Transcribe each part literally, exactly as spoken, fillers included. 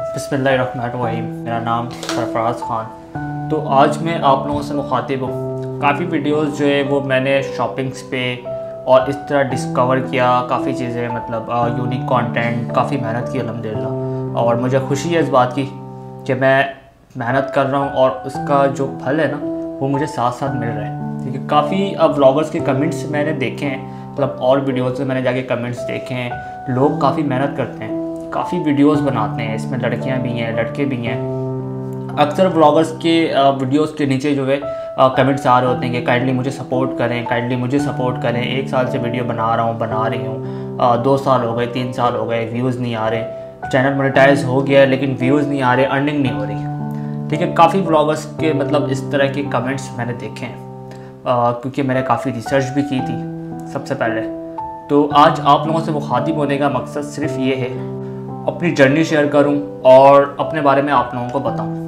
बिस्मिल्लाहिर्रहमानिर्रहीम। मेरा नाम सरफराज ख़ान। तो आज मैं आप लोगों से मुखातिब हूँ। काफ़ी वीडियोस जो है वो मैंने शॉपिंग्स पे और इस तरह डिस्कवर किया, काफ़ी चीज़ें मतलब यूनिक कंटेंट, काफ़ी मेहनत की अल्हम्दुलिल्लाह, और मुझे खुशी है इस बात की कि मैं मेहनत कर रहा हूँ और उसका जो फल है ना वो मुझे साथ साथ मिल रहा है। क्योंकि काफ़ी व्लॉगर्स के कमेंट्स मैंने देखे हैं, मतलब और वीडियोस में मैंने जाके कमेंट्स देखे हैं, लोग काफ़ी मेहनत करते हैं, काफ़ी वीडियोस बनाते हैं, इसमें लड़कियां भी हैं लड़के भी हैं। अक्सर व्लॉगर्स के वीडियोस के नीचे जो है कमेंट्स आ रहे होते हैं कि काइंडली मुझे सपोर्ट करें, काइंडली मुझे सपोर्ट करें, एक साल से वीडियो बना रहा हूँ बना रही हूँ, दो साल हो गए तीन साल हो गए, व्यूज़ नहीं आ रहे, चैनल मोनेटाइज हो गया लेकिन व्यूज़ नहीं आ रहे, अर्निंग नहीं हो रही। ठीक है, काफ़ी व्लॉगर्स के मतलब इस तरह के कमेंट्स मैंने देखे हैं, क्योंकि मैंने काफ़ी रिसर्च भी की थी सबसे पहले। तो आज आप लोगों से मुखातिब होने का मकसद सिर्फ ये है, अपनी जर्नी शेयर करूं और अपने बारे में आप लोगों को बताऊं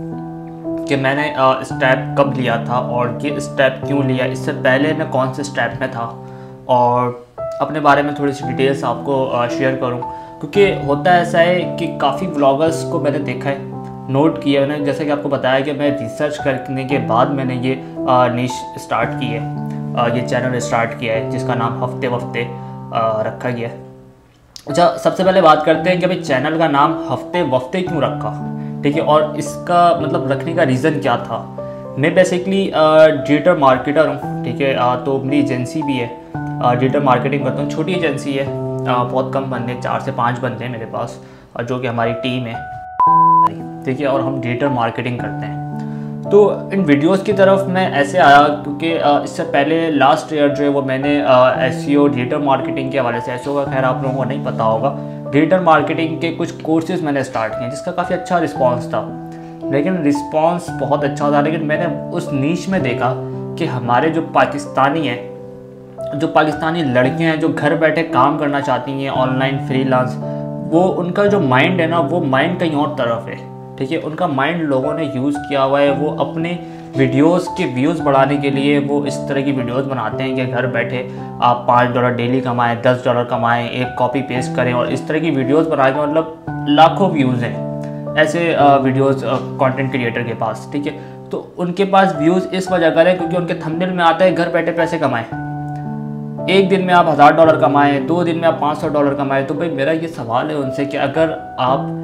कि मैंने स्टेप कब लिया था और ये स्टेप क्यों लिया, इससे पहले मैं कौन से स्टेप में था, और अपने बारे में थोड़ी सी डिटेल्स आपको शेयर करूं। क्योंकि होता ऐसा है कि काफ़ी व्लॉगर्स को मैंने देखा है, नोट किया मैंने, जैसे कि आपको बताया कि मैं रिसर्च करने के बाद मैंने ये नीश स्टार्ट की है, ये चैनल स्टार्ट किया है जिसका नाम हफ्ते वफ्ते रखा गया है। अच्छा, सबसे पहले बात करते हैं कि भाई चैनल का नाम हफ्ते वफ्ते क्यों रखा, ठीक है, और इसका मतलब रखने का रीज़न क्या था। मैं बेसिकली डिजिटल मार्केटर हूँ, ठीक है, तो मेरी एजेंसी भी है, डिजिटल मार्केटिंग करता हूँ, छोटी एजेंसी है, आ, बहुत कम बंदे, चार से पाँच बंदे हैं मेरे पास, जो कि हमारी टीम है, ठीक है, और हम डिजिटल मार्केटिंग करते हैं। तो इन वीडियोज़ की तरफ मैं ऐसे आया क्योंकि इससे पहले लास्ट ईयर जो है वो मैंने S E O digital marketing के हवाले से, एस ई ओ का खैर आप लोगों को नहीं पता होगा, डिजिटल मार्केटिंग के कुछ कोर्सेज़ मैंने स्टार्ट किए जिसका काफ़ी अच्छा रिस्पांस था, लेकिन रिस्पांस बहुत अच्छा था। लेकिन मैंने उस नीच में देखा कि हमारे जो पाकिस्तानी हैं, जो पाकिस्तानी लड़कियाँ हैं जो घर बैठे काम करना चाहती हैं ऑनलाइन फ्रीलांस, वो उनका जो माइंड है ना वो माइंड कहीं और तरफ है, ठीक है, उनका माइंड लोगों ने यूज़ किया हुआ है। वो अपने वीडियोस के व्यूज़ बढ़ाने के लिए वो इस तरह की वीडियोस बनाते हैं कि घर बैठे आप पाँच डॉलर डेली कमाएं, दस डॉलर कमाएं, एक कॉपी पेस्ट करें, और इस तरह की वीडियोस बना के मतलब लाखों व्यूज़ हैं ऐसे वीडियोस कंटेंट क्रिएटर के पास, ठीक है। तो उनके पास व्यूज़ इस वजह का है क्योंकि उनके थंबनेल में आता है घर बैठे पैसे कमाएं, एक दिन में आप हज़ार डॉलर कमाएं, दो दिन में आप पाँच सौ डॉलर कमाएं। तो भाई मेरा ये सवाल है उनसे कि अगर आप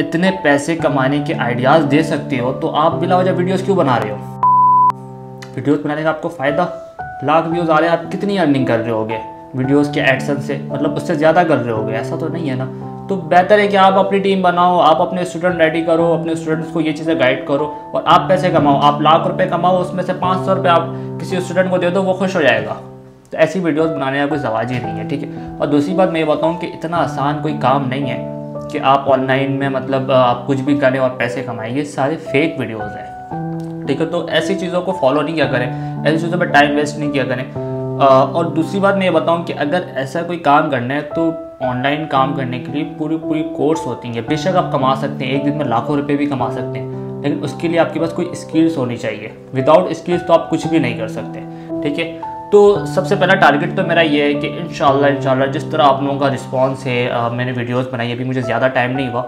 इतने पैसे कमाने के आइडियाज़ दे सकते हो तो आप बिला वजह वीडियोज़ क्यों बना रहे हो। वीडियोज़ बनाने का आपको फ़ायदा, लाख व्यूज़ आ रहे हैं, आप कितनी अर्निंग कर रहे होगे वीडियोज़ के एडसेंस से, मतलब उससे ज़्यादा कर रहे होगे, ऐसा तो नहीं है ना। तो बेहतर है कि आप अपनी टीम बनाओ, आप अपने स्टूडेंट रेडी करो, अपने स्टूडेंट्स को ये चीज़ें गाइड करो और आप पैसे कमाओ, आप लाख रुपये कमाओ, उसमें से पाँच सौ रुपये आप किसी स्टूडेंट को दे दो, वो खुश हो जाएगा। तो ऐसी वीडियोज़ बनाने का कोई जवाब ही नहीं है, ठीक है। और दूसरी बात मैं ये बताऊँ कि इतना आसान कोई काम नहीं है कि आप ऑनलाइन में मतलब आप कुछ भी करें और पैसे कमाएं, ये सारे फेक वीडियोस हैं, ठीक है। तो ऐसी चीज़ों को फॉलो नहीं किया करें, ऐसी चीज़ों पे टाइम वेस्ट नहीं किया करें। आ, और दूसरी बात मैं ये बताऊं कि अगर ऐसा कोई काम करना है तो ऑनलाइन काम करने के लिए पूरी पूरी कोर्स होती है। बेशक आप कमा सकते हैं, एक दिन में लाखों रुपये भी कमा सकते हैं, लेकिन उसके लिए आपके पास कोई स्किल्स होनी चाहिए। विदाउट स्किल्स तो आप कुछ भी नहीं कर सकते, ठीक है। तो सबसे पहला टारगेट तो मेरा ये है कि इंशाल्लाह इंशाल्लाह जिस तरह आप लोगों का रिस्पांस है, आ, मैंने वीडियोस बनाई, अभी मुझे ज़्यादा टाइम नहीं हुआ,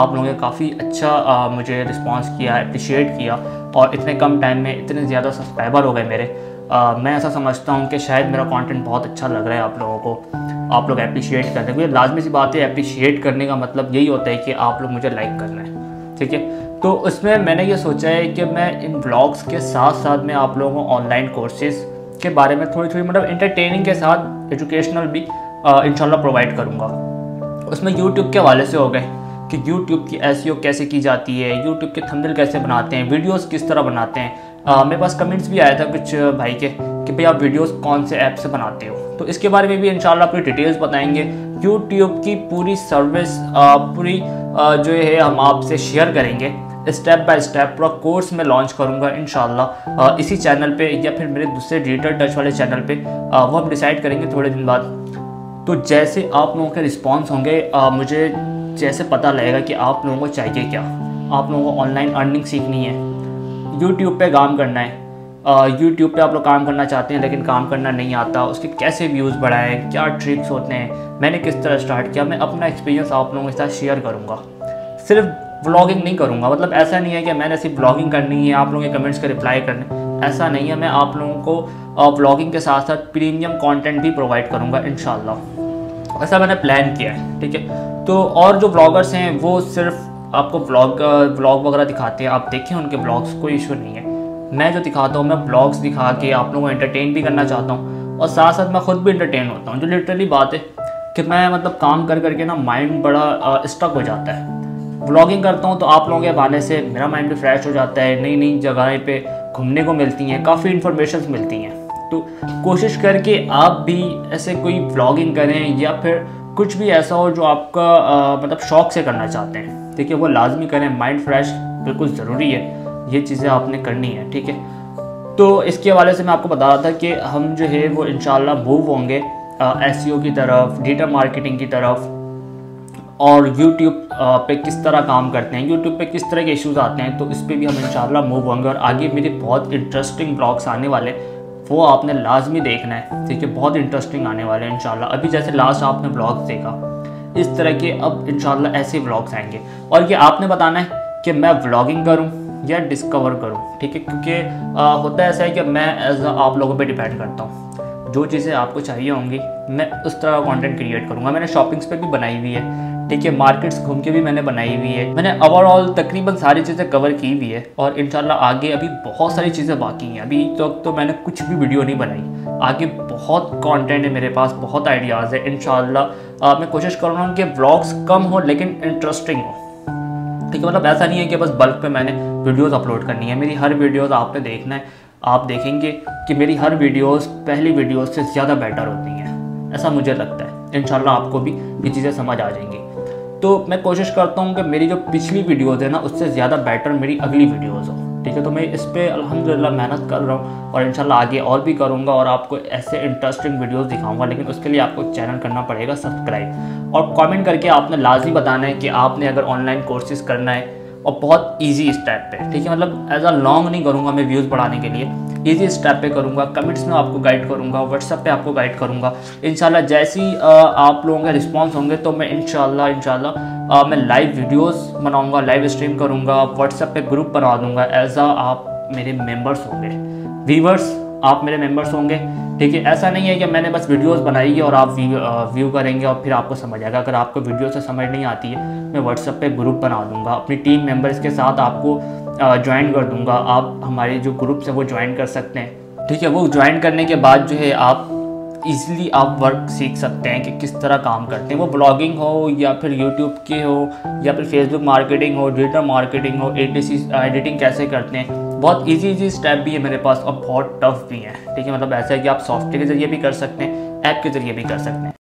आप लोगों ने काफ़ी अच्छा आ, मुझे रिस्पांस किया, अप्रिशिएट किया, और इतने कम टाइम में इतने ज़्यादा सब्सक्राइबर हो गए मेरे। आ, मैं ऐसा समझता हूँ कि शायद मेरा कंटेंट बहुत अच्छा लग रहा है आप लोगों को, आप लोग अप्रिशिएट कर रहे हैं, क्योंकि लाजमी सी बात है, अप्रिशिएट करने का मतलब यही होता है कि आप लोग मुझे लाइक कर रहे हैं, ठीक है। तो उसमें मैंने ये सोचा है कि मैं इन ब्लॉग्स के साथ साथ मैं आप लोगों को ऑनलाइन कोर्सेज़ के बारे में थोड़ी थोड़ी मतलब एंटरटेनिंग के साथ एजुकेशनल भी इंशाल्लाह प्रोवाइड करूँगा। उसमें यूट्यूब के हवाले से हो गए कि यूट्यूब की एसईओ कैसे की जाती है, यूट्यूब के थंबनेल कैसे बनाते हैं, वीडियोस किस तरह बनाते हैं। मेरे पास कमेंट्स भी आया था कुछ भाई के कि भाई आप वीडियोस कौन से ऐप से बनाते हो, तो इसके बारे में भी इंशाल्लाह पूरी डिटेल्स बताएंगे। यूट्यूब की पूरी सर्विस आ, पूरी आ, जो है हम आपसे शेयर करेंगे, स्टेप बाय स्टेप पूरा कोर्स मैं लॉन्च करूंगा इंशाल्लाह इसी चैनल पे या फिर मेरे दूसरे डिजिटल टच वाले चैनल पे, वो हम डिसाइड करेंगे थोड़े दिन बाद। तो जैसे आप लोगों के रिस्पांस होंगे, मुझे जैसे पता लगेगा कि आप लोगों को चाहिए क्या, आप लोगों को ऑनलाइन अर्निंग सीखनी है, यूट्यूब पे काम करना है, यूट्यूब पे आप लोग काम करना चाहते हैं लेकिन काम करना नहीं आता, उसके कैसे व्यूज़ बढ़ाएँ, क्या ट्रिक्स होते हैं, मैंने किस तरह स्टार्ट किया, मैं अपना एक्सपीरियंस आप लोगों के साथ शेयर करूँगा। सिर्फ व्लॉगिंग नहीं करूँगा। मतलब ऐसा नहीं है कि मैंने सिर्फ व्लॉगिंग करनी है, आप लोगों के कमेंट्स का रिप्लाई करने, ऐसा नहीं है। मैं आप लोगों को व्लॉगिंग के साथ साथ प्रीमियम कंटेंट भी प्रोवाइड करूँगा इंशाल्लाह, ऐसा मैंने प्लान किया है, ठीक है। तो और जो ब्लॉगर्स हैं वो सिर्फ आपको ब्लॉग ब्लॉग वगैरह दिखाते हैं, आप देखें उनके ब्लॉग्स, कोई इशू नहीं है। मैं जो दिखाता हूँ, मैं ब्लॉग्स दिखा के आप लोगों को एंटरटेन भी करना चाहता हूँ और साथ साथ मैं खुद भी एंटरटेन होता हूँ। जो लिटरली बात है कि मैं मतलब काम कर करके ना माइंड बड़ा स्टक हो जाता है। ब्लॉगिंग करता हूँ तो आप लोगों के बहाने से मेरा माइंड भी फ्रेश हो जाता है, नई नई जगहें पे घूमने को मिलती हैं, काफ़ी इन्फॉर्मेशन मिलती हैं। तो कोशिश करके आप भी ऐसे कोई ब्लॉगिंग करें या फिर कुछ भी ऐसा हो जो आपका आ, मतलब शौक से करना चाहते हैं, ठीक है, वो लाजमी करें। माइंड फ्रेश बिल्कुल ज़रूरी है, ये चीज़ें आपने करनी है, ठीक है। तो इसके हवाले से मैं आपको बता रहा था कि हम जो है वो इंशाल्लाह मूव होंगे एसईओ की तरफ, डेटा मार्केटिंग की तरफ, और यूट्यूब पे किस तरह काम करते हैं, यूट्यूब पे किस तरह के इश्यूज़ आते हैं, तो इस पर भी हम इंशाल्लाह मूव होंगे। और आगे मेरे बहुत इंटरेस्टिंग ब्लॉग्स आने वाले, वो आपने लाजमी देखना है, ठीक है, बहुत इंटरेस्टिंग आने वाले हैं इंशाल्लाह। अभी जैसे लास्ट आपने ब्लॉग्स देखा, इस तरह के अब इंशाल्लाह ऐसे ब्लॉग्स आएंगे। और ये आपने बताना है कि मैं व्लॉगिंग करूँ या डिस्कवर करूँ, ठीक है, क्योंकि होता ऐसा है कि मैं एज आप लोगों पे डिपेंड करता हूँ। जो चीज़ें आपको चाहिए होंगी मैं उस तरह का कंटेंट क्रिएट करूँगा। मैंने शॉपिंग्स पे भी बनाई हुई है, ठीक है, मार्केट्स घूम के भी मैंने बनाई हुई है, मैंने ओवरऑल तकरीबन सारी चीज़ें कवर की हुई है। और इंशाल्लाह आगे अभी बहुत सारी चीज़ें बाकी हैं, अभी तक तो मैंने कुछ भी वीडियो नहीं बनाई, आगे बहुत कॉन्टेंट है मेरे पास, बहुत आइडियाज़ है। इंशाल्लाह मैं कोशिश कर रहा हूँ कि ब्लॉग्स कम हो लेकिन इंटरेस्टिंग हो, ठीक है। मतलब ऐसा नहीं है कि बस बल्क पे मैंने वीडियोस अपलोड करनी है, मेरी हर वीडियोस आपने देखना है, आप देखेंगे कि मेरी हर वीडियोस पहली वीडियोस से ज़्यादा बेटर होती हैं, ऐसा मुझे लगता है। इंशाल्लाह आपको भी ये चीज़ें समझ आ जाएंगी। तो मैं कोशिश करता हूँ कि मेरी जो पिछली वीडियोज़ है ना उससे ज़्यादा बेटर मेरी अगली वीडियोज़ हो, ठीक है। तो मैं इस पर अल्हम्दुलिल्लाह मेहनत कर रहा हूँ और इंशाल्लाह आगे और भी करूँगा और आपको ऐसे इंटरेस्टिंग वीडियोज़ दिखाऊँगा। लेकिन उसके लिए आपको चैनल करना पड़ेगा सब्सक्राइब, और कमेंट करके आपने लाजमी बताना है कि आपने अगर ऑनलाइन कोर्सेज करना है, और बहुत इजी स्टेप पे, ठीक है। मतलब एज अ लॉन्ग नहीं करूँगा मैं, व्यूज़ बढ़ाने के लिए इजी स्टेप पे करूँगा। कमेंट्स में आपको गाइड करूँगा, व्हाट्सएप पे आपको गाइड करूँगा इंशाल्लाह। जैसी आप लोगों के रिस्पॉन्स होंगे तो मैं इंशाल्लाह इंशाल्लाह मैं लाइव वीडियोज़ बनाऊँगा, लाइव स्ट्रीम करूँगा, व्हाट्सएप पर ग्रुप बना दूँगा। एज अ आप मेरे मेम्बर्स होंगे, व्यूवर्स आप मेरे मेम्बर्स होंगे, ठीक है। ऐसा नहीं है कि मैंने बस वीडियोस बनाई है और आप व्यू, व्यू करेंगे और फिर आपको समझ आएगा। अगर आपको वीडियो से समझ नहीं आती है, मैं व्हाट्सएप पे ग्रुप बना दूंगा, अपनी टीम मेंबर्स के साथ आपको ज्वाइन कर दूंगा, आप हमारे जो ग्रुप्स हैं वो ज्वाइन कर सकते हैं, ठीक है। वो ज्वाइन करने के बाद जो है आप ईज़िली आप वर्क सीख सकते हैं कि किस तरह काम करते हैं, वो ब्लॉगिंग हो या फिर यूट्यूब की हो या फिर फेसबुक मार्केटिंग हो, डिजिटल मार्केटिंग हो, एडीसी एडिटिंग कैसे करते हैं। बहुत इजी इजी स्टेप भी है मेरे पास और बहुत टफ भी है, ठीक है। मतलब ऐसा है कि आप सॉफ्टवेयर के ज़रिए भी कर सकते हैं, ऐप के ज़रिए भी कर सकते हैं।